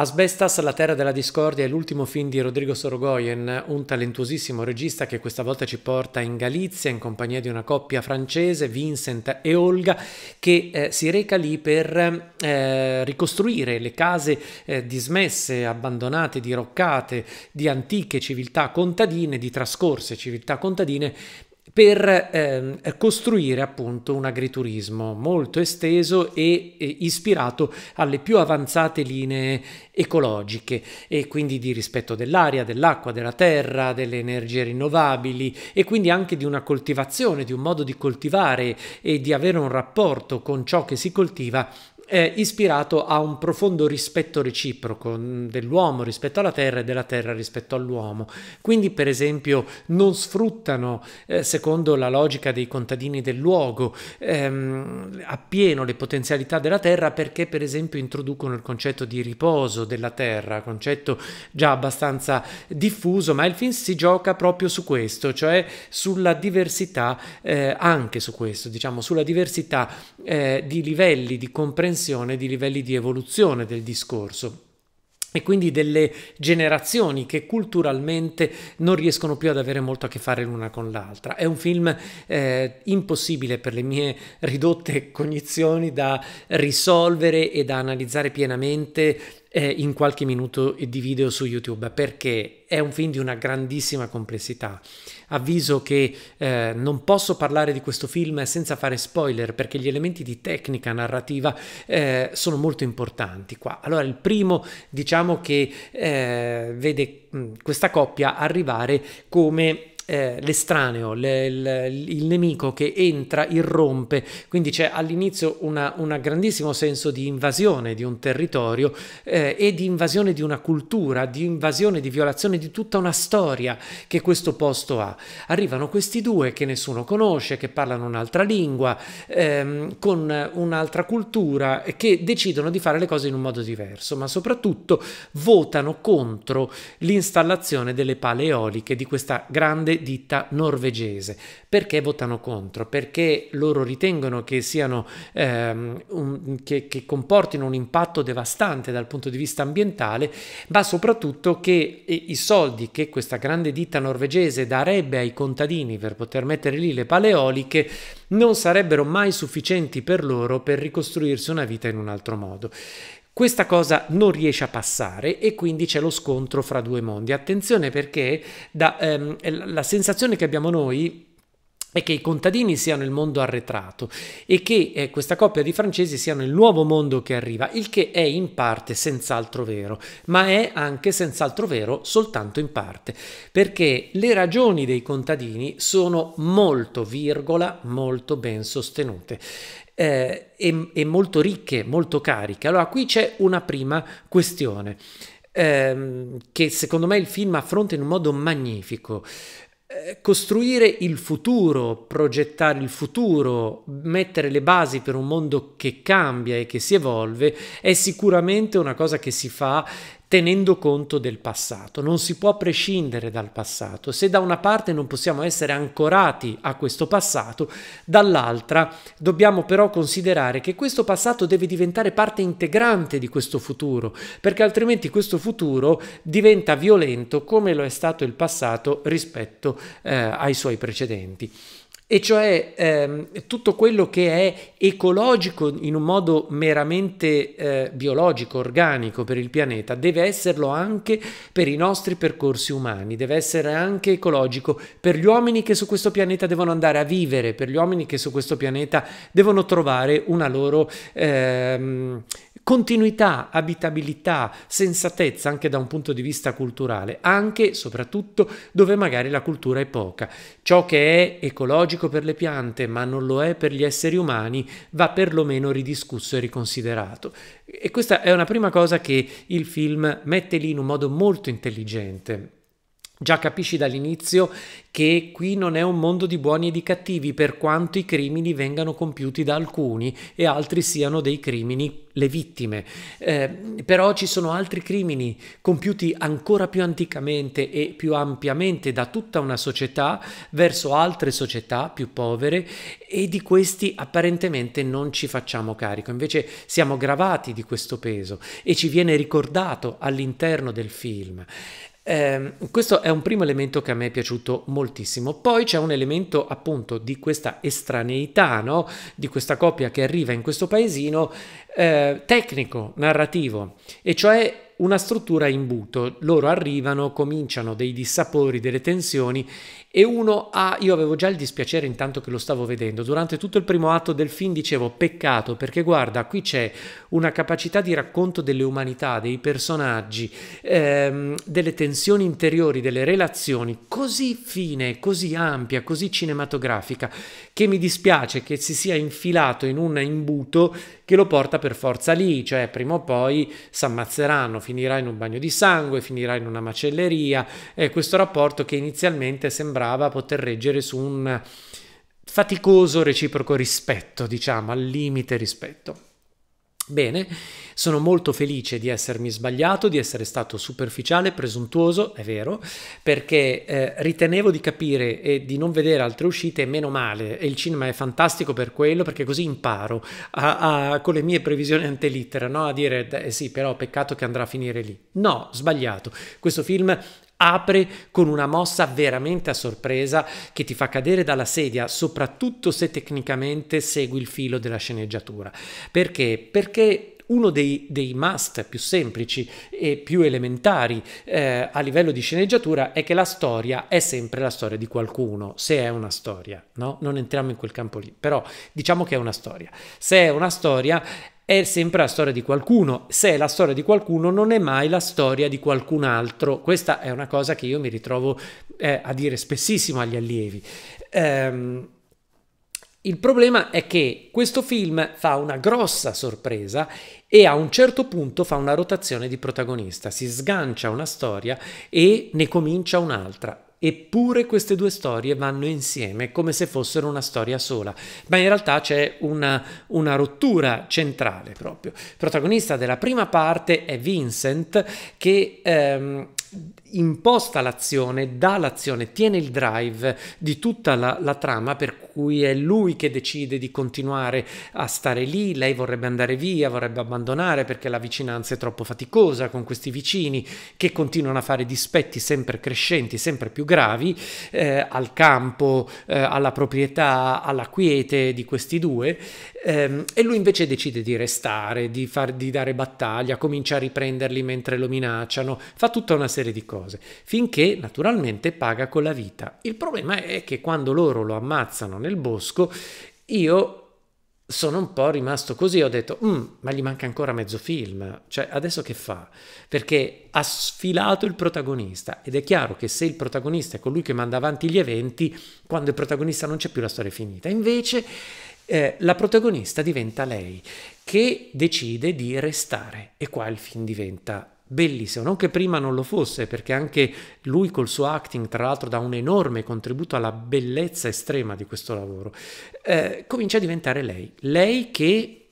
As bestas, la terra della discordia, è l'ultimo film di Rodrigo Sorogoyen, un talentuosissimo regista che questa volta ci porta in Galizia in compagnia di una coppia francese, Vincent e Olga, che si reca lì per ricostruire le case dismesse, abbandonate, diroccate, di antiche civiltà contadine, di trascorse civiltà contadine, per costruire appunto un agriturismo molto esteso e ispirato alle più avanzate linee ecologiche, e quindi di rispetto dell'aria, dell'acqua, della terra, delle energie rinnovabili, e quindi anche di una coltivazione, di un modo di coltivare e di avere un rapporto con ciò che si coltiva ispirato a un profondo rispetto reciproco dell'uomo rispetto alla terra e della terra rispetto all'uomo. Quindi, per esempio, non sfruttano, secondo la logica dei contadini del luogo, appieno le potenzialità della terra, perché per esempio introducono il concetto di riposo della terra, concetto già abbastanza diffuso, ma il film si gioca proprio su questo, cioè sulla diversità, anche su questo, diciamo, sulla diversità di livelli di comprensione, di livelli di evoluzione del discorso, e quindi delle generazioni che culturalmente non riescono più ad avere molto a che fare l'una con l'altra. È un film impossibile per le mie ridotte cognizioni da risolvere e da analizzare pienamente in qualche minuto di video su YouTube, perché è un film di una grandissima complessità. Avviso che non posso parlare di questo film senza fare spoiler, perché gli elementi di tecnica narrativa sono molto importanti qua. Allora, il primo, diciamo che vede questa coppia arrivare come l'estraneo, il nemico che entra, irrompe, quindi c'è all'inizio un grandissimo senso di invasione di un territorio e di invasione di una cultura, di invasione, di violazione di tutta una storia che questo posto ha. Arrivano questi due che nessuno conosce, che parlano un'altra lingua, con un'altra cultura, che decidono di fare le cose in un modo diverso, ma soprattutto votano contro l'installazione delle pale eoliche di questa grande ditta norvegese. Perché votano contro? Perché loro ritengono che siano che comportino un impatto devastante dal punto di vista ambientale, ma soprattutto che i soldi che questa grande ditta norvegese darebbe ai contadini per poter mettere lì le pale eoliche non sarebbero mai sufficienti per loro per ricostruirsi una vita in un altro modo. Questa cosa non riesce a passare, e quindi c'è lo scontro fra due mondi. Attenzione, perché la sensazione che abbiamo noi è che i contadini siano il mondo arretrato e che questa coppia di francesi siano il nuovo mondo che arriva, il che è in parte senz'altro vero, ma è anche senz'altro vero soltanto in parte, perché le ragioni dei contadini sono molto, virgola, molto ben sostenute e molto ricche, molto cariche. Allora, qui c'è una prima questione che secondo me il film affronta in un modo magnifico. Costruire il futuro, progettare il futuro, mettere le basi per un mondo che cambia e che si evolve è sicuramente una cosa che si fa tenendo conto del passato. Non si può prescindere dal passato. Se da una parte non possiamo essere ancorati a questo passato, dall'altra dobbiamo però considerare che questo passato deve diventare parte integrante di questo futuro, perché altrimenti questo futuro diventa violento come lo è stato il passato rispetto ai suoi precedenti. E cioè tutto quello che è ecologico in un modo meramente biologico, organico per il pianeta, deve esserlo anche per i nostri percorsi umani, deve essere anche ecologico per gli uomini che su questo pianeta devono andare a vivere, per gli uomini che su questo pianeta devono trovare una loro continuità, abitabilità, sensatezza anche da un punto di vista culturale, anche e soprattutto dove magari la cultura è poca. Ciò che è ecologico per le piante ma non lo è per gli esseri umani va perlomeno ridiscusso e riconsiderato. E questa è una prima cosa che il film mette lì in un modo molto intelligente. Già capisci dall'inizio che qui non è un mondo di buoni e di cattivi, per quanto i crimini vengano compiuti da alcuni e altri siano dei crimini le vittime. Però ci sono altri crimini compiuti ancora più anticamente e più ampiamente da tutta una società verso altre società più povere, e di questi apparentemente non ci facciamo carico. Invece siamo gravati di questo peso e ci viene ricordato all'interno del film. Questo è un primo elemento che a me è piaciuto moltissimo. Poi c'è un elemento appunto di questa estraneità, no? Di questa coppia che arriva in questo paesino, tecnico, narrativo, e cioè una struttura in imbuto. Loro arrivano, cominciano dei dissapori, delle tensioni, e io avevo già il dispiacere intanto che lo stavo vedendo. Durante tutto il primo atto del film dicevo peccato, perché guarda, qui c'è una capacità di racconto delle umanità, dei personaggi, delle tensioni interiori, delle relazioni così fine, così ampia, così cinematografica, che mi dispiace che si sia infilato in un imbuto che lo porta per forza lì, cioè prima o poi si ammazzeranno, finirà in un bagno di sangue, finirà in una macelleria. Questo rapporto che inizialmente sembrava poter reggere su un faticoso reciproco rispetto, diciamo, al limite rispetto. Bene, sono molto felice di essermi sbagliato, di essere stato superficiale, presuntuoso, è vero, perché ritenevo di capire e di non vedere altre uscite, meno male, e il cinema è fantastico per quello, perché così imparo con le mie previsioni ante littera, no? A dire sì, però peccato che andrà a finire lì. No, sbagliato. Questo film apre con una mossa veramente a sorpresa che ti fa cadere dalla sedia, soprattutto se tecnicamente segui il filo della sceneggiatura. Perché? Perché uno dei must più semplici e più elementari a livello di sceneggiatura è che la storia è sempre la storia di qualcuno, se è una storia, no? Non entriamo in quel campo lì, però diciamo che è una storia. Se è una storia è sempre la storia di qualcuno, se è la storia di qualcuno non è mai la storia di qualcun altro. Questa è una cosa che io mi ritrovo a dire spessissimo agli allievi. Il problema è che questo film fa una grossa sorpresa e a un certo punto fa una rotazione di protagonista, si sgancia una storia e ne comincia un'altra. Eppure queste due storie vanno insieme come se fossero una storia sola, ma in realtà c'è una rottura centrale proprio. Il protagonista della prima parte è Vincent, che imposta l'azione, dà l'azione, tiene il drive di tutta la trama, per cui è lui che decide di continuare a stare lì. Lei vorrebbe andare via, vorrebbe abbandonare perché la vicinanza è troppo faticosa con questi vicini che continuano a fare dispetti sempre crescenti, sempre più gravi al campo, alla proprietà, alla quiete di questi due, e lui invece decide di restare, di dare battaglia, comincia a riprenderli mentre lo minacciano, fa tutta una serie di cose, finché naturalmente paga con la vita. Il problema è che quando loro lo ammazzano nel bosco, io sono un po' rimasto così, ho detto ma gli manca ancora mezzo film, cioè adesso che fa? Perché ha sfilato il protagonista, ed è chiaro che se il protagonista è colui che manda avanti gli eventi, quando il protagonista non c'è più la storia è finita. Invece la protagonista diventa lei, che decide di restare, e qua il film diventa bellissimo, non che prima non lo fosse, perché anche lui col suo acting, tra l'altro, dà un enorme contributo alla bellezza estrema di questo lavoro. Comincia a diventare lei che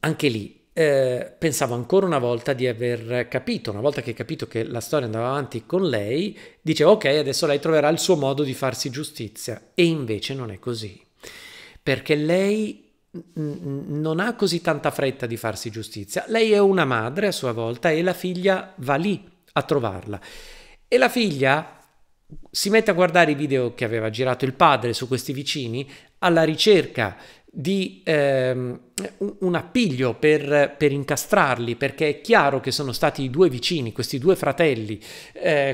anche lì pensavo ancora una volta di aver capito, una volta che hai capito che la storia andava avanti con lei, dicevo ok, adesso lei troverà il suo modo di farsi giustizia, e invece non è così, perché lei non ha così tanta fretta di farsi giustizia. Lei è una madre a sua volta, e la figlia va lì a trovarla, e la figlia si mette a guardare i video che aveva girato il padre su questi vicini, alla ricerca di un appiglio per incastrarli, perché è chiaro che sono stati i due vicini, questi due fratelli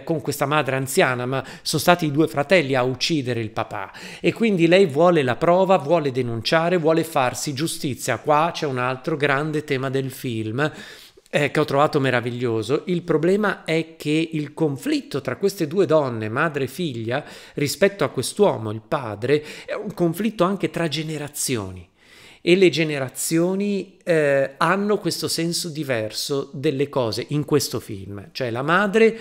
con questa madre anziana, ma sono stati i due fratelli a uccidere il papà, e quindi lei vuole la prova, vuole denunciare, vuole farsi giustizia. Qua c'è un altro grande tema del film che ho trovato meraviglioso. Il problema è che il conflitto tra queste due donne, madre e figlia, rispetto a quest'uomo, il padre, è un conflitto anche tra generazioni, e le generazioni hanno questo senso diverso delle cose in questo film. Cioè la madre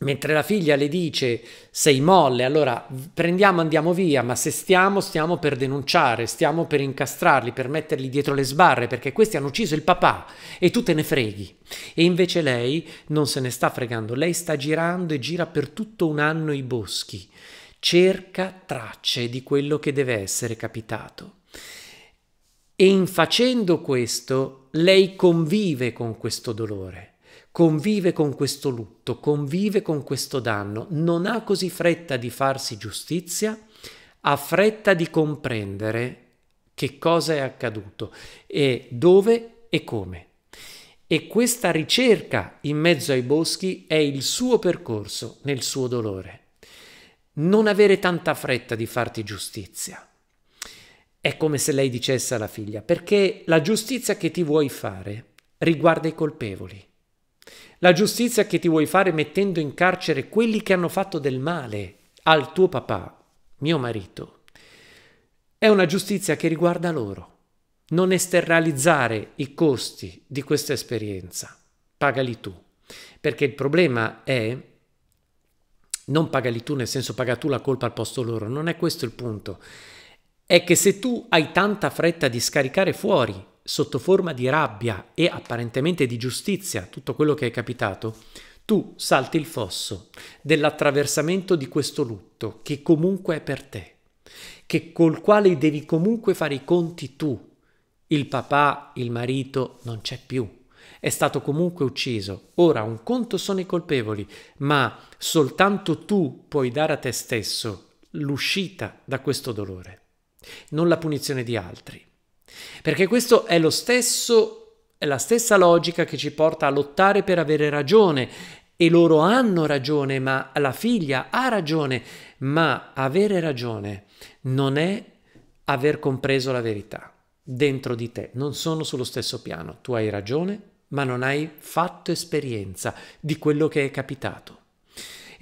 Mentre la figlia le dice sei molle, allora prendiamo, andiamo via, ma se stiamo per denunciare, stiamo per incastrarli, per metterli dietro le sbarre, perché questi hanno ucciso il papà e tu te ne freghi. E invece lei non se ne sta fregando, lei sta girando e gira per tutto un anno i boschi, cerca tracce di quello che deve essere capitato. E in facendo questo lei convive con questo dolore. Convive con questo lutto, convive con questo danno, non ha così fretta di farsi giustizia, ha fretta di comprendere che cosa è accaduto e dove e come. E questa ricerca in mezzo ai boschi è il suo percorso nel suo dolore. Non avere tanta fretta di farti giustizia. È come se lei dicesse alla figlia, perché la giustizia che ti vuoi fare riguarda i colpevoli. La giustizia che ti vuoi fare mettendo in carcere quelli che hanno fatto del male al tuo papà, mio marito, è una giustizia che riguarda loro. Non esternalizzare i costi di questa esperienza, pagali tu, perché il problema è non pagali tu, nel senso paga tu la colpa al posto loro, non è questo il punto. È che se tu hai tanta fretta di scaricare fuori sotto forma di rabbia e apparentemente di giustizia tutto quello che è capitato, tu salti il fosso dell'attraversamento di questo lutto che comunque è per te, che col quale devi comunque fare i conti tu. Il papà, il marito non c'è più, è stato comunque ucciso. Ora un conto sono i colpevoli, ma soltanto tu puoi dare a te stesso l'uscita da questo dolore, non la punizione di altri. Perché questo è la stessa logica che ci porta a lottare per avere ragione, e loro hanno ragione, ma la figlia ha ragione, ma avere ragione non è aver compreso la verità dentro di te, non sono sullo stesso piano. Tu hai ragione, ma non hai fatto esperienza di quello che è capitato.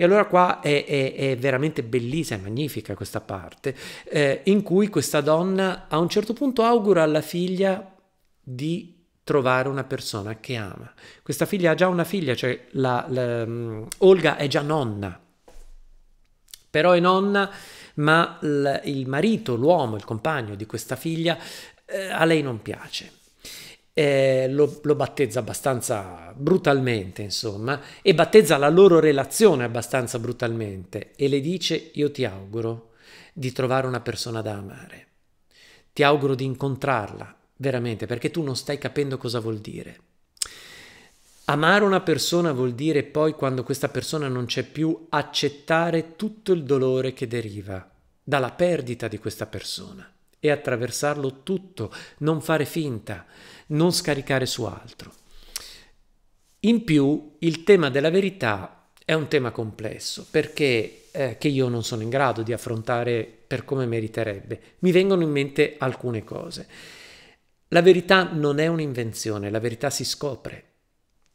E allora qua è veramente bellissima, è magnifica questa parte, in cui questa donna a un certo punto augura alla figlia di trovare una persona che ama. Questa figlia ha già una figlia, cioè Olga è già nonna, però è nonna, ma il marito, l'uomo, il compagno di questa figlia, a lei non piace. Lo battezza abbastanza brutalmente, insomma, e battezza la loro relazione abbastanza brutalmente e le dice: io ti auguro di trovare una persona da amare, ti auguro di incontrarla veramente, perché tu non stai capendo cosa vuol dire. Amare una persona vuol dire poi, quando questa persona non c'è più, accettare tutto il dolore che deriva dalla perdita di questa persona e attraversarlo tutto, non fare finta, non scaricare su altro. In più, il tema della verità è un tema complesso, perché che io non sono in grado di affrontare per come meriterebbe. Mi vengono in mente alcune cose. La verità non è un'invenzione, la verità si scopre.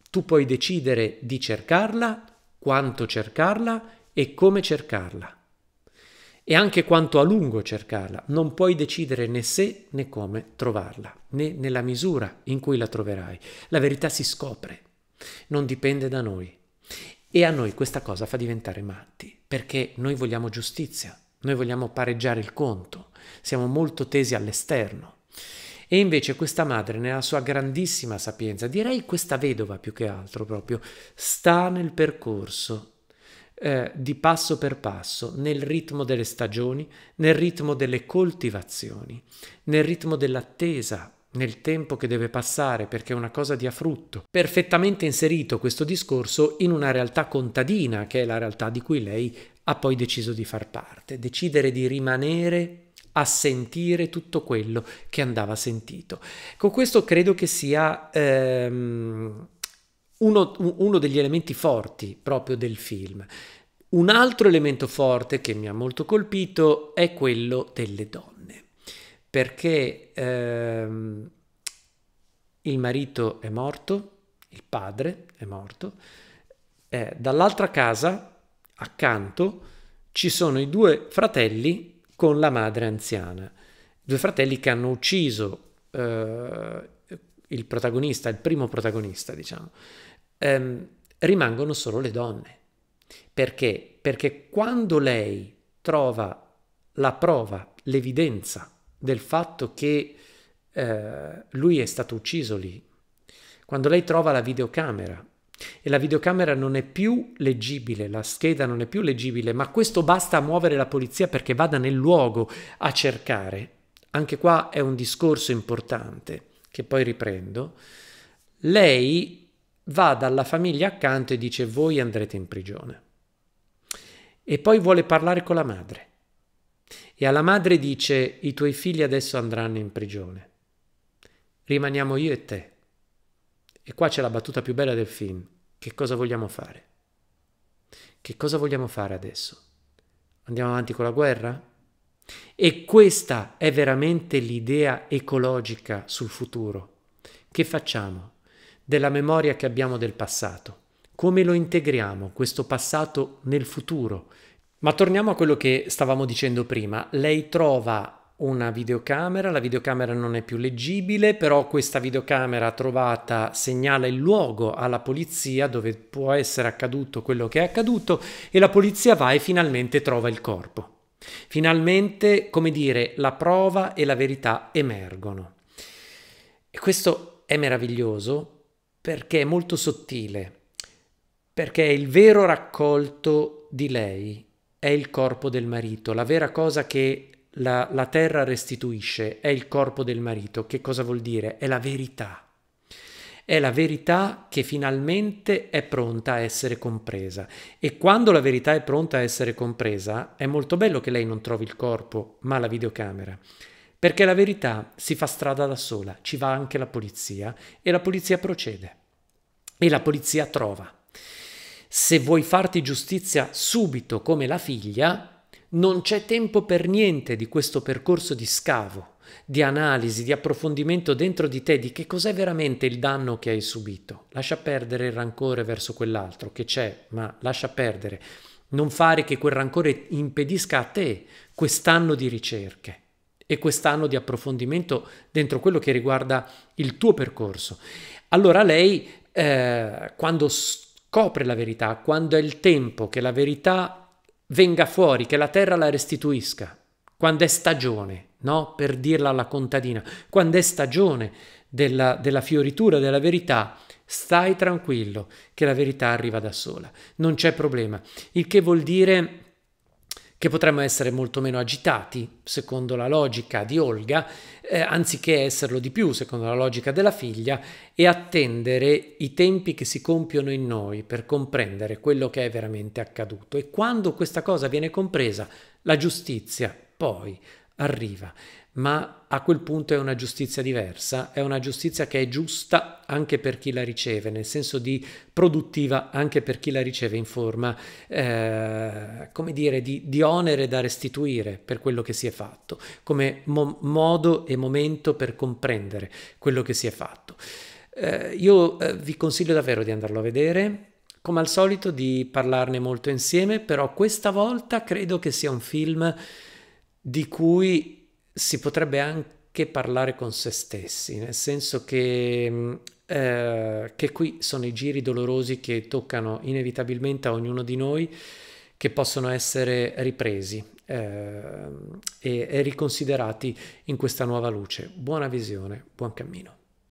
Tu puoi decidere di cercarla, quanto cercarla e come cercarla, e anche quanto a lungo cercarla. Non puoi decidere né se né come trovarla, né nella misura in cui la troverai. La verità si scopre, non dipende da noi. E a noi questa cosa fa diventare matti, perché noi vogliamo giustizia, noi vogliamo pareggiare il conto, siamo molto tesi all'esterno. E invece questa madre, nella sua grandissima sapienza, direi questa vedova più che altro proprio, sta nel percorso di passo per passo, nel ritmo delle stagioni, nel ritmo delle coltivazioni, nel ritmo dell'attesa, nel tempo che deve passare perché una cosa dia frutto. Perfettamente inserito questo discorso in una realtà contadina, che è la realtà di cui lei ha poi deciso di far parte, decidere di rimanere a sentire tutto quello che andava sentito. Con questo credo che sia uno degli elementi forti proprio del film. Un altro elemento forte che mi ha molto colpito è quello delle donne, perché il marito è morto, il padre è morto, dall'altra casa accanto ci sono i due fratelli con la madre anziana, due fratelli che hanno ucciso il protagonista, il primo protagonista, diciamo. Rimangono solo le donne Perché? Perché quando lei trova la prova, l'evidenza del fatto che lui è stato ucciso lì, quando lei trova la videocamera e la videocamera non è più leggibile, la scheda non è più leggibile, ma questo basta a muovere la polizia perché vada nel luogo a cercare. Anche qua è un discorso importante che poi riprendo. Lei va dalla famiglia accanto e dice: voi andrete in prigione. E poi vuole parlare con la madre e alla madre dice: i tuoi figli adesso andranno in prigione, rimaniamo io e te. E qua c'è la battuta più bella del film: che cosa vogliamo fare? Che cosa vogliamo fare adesso? Andiamo avanti con la guerra? E questa è veramente l'idea ecologica sul futuro. Che facciamo della memoria che abbiamo del passato? Come lo integriamo questo passato nel futuro? Ma torniamo a quello che stavamo dicendo prima. Lei trova una videocamera, la videocamera non è più leggibile, però questa videocamera trovata segnala il luogo alla polizia dove può essere accaduto quello che è accaduto e la polizia va e finalmente trova il corpo. Finalmente, come dire, la prova e la verità emergono. E questo è meraviglioso perché è molto sottile, perché il vero raccolto di lei è il corpo del marito, la vera cosa che la terra restituisce è il corpo del marito. Che cosa vuol dire? È la verità. È la verità che finalmente è pronta a essere compresa. E quando la verità è pronta a essere compresa, è molto bello che lei non trovi il corpo, ma la videocamera. Perché la verità si fa strada da sola, ci va anche la polizia e la polizia procede. E la polizia trova. Se vuoi farti giustizia subito come la figlia, non c'è tempo per niente di questo percorso di scavo, di analisi, di approfondimento dentro di te di che cos'è veramente il danno che hai subito. Lascia perdere il rancore verso quell'altro che c'è, ma lascia perdere. Non fare che quel rancore impedisca a te quest'anno di ricerche e quest'anno di approfondimento dentro quello che riguarda il tuo percorso. Allora lei, quando scopre la verità, quando è il tempo che la verità venga fuori, che la terra la restituisca, quando è stagione, no? Per dirla alla contadina, quando è stagione della fioritura della verità, stai tranquillo che la verità arriva da sola, non c'è problema. Il che vuol dire che potremmo essere molto meno agitati, secondo la logica di Olga, anziché esserlo di più, secondo la logica della figlia, e attendere i tempi che si compiono in noi per comprendere quello che è veramente accaduto. E quando questa cosa viene compresa, la giustizia poi arriva, ma a quel punto è una giustizia diversa, è una giustizia che è giusta anche per chi la riceve, nel senso di produttiva anche per chi la riceve in forma, come dire, di onere da restituire per quello che si è fatto, come modo e momento per comprendere quello che si è fatto. Io vi consiglio davvero di andarlo a vedere, come al solito di parlarne molto insieme, però questa volta credo che sia un film di cui si potrebbe anche parlare con se stessi, nel senso che qui sono i giri dolorosi che toccano inevitabilmente a ognuno di noi, che possono essere ripresi e riconsiderati in questa nuova luce. Buona visione, buon cammino.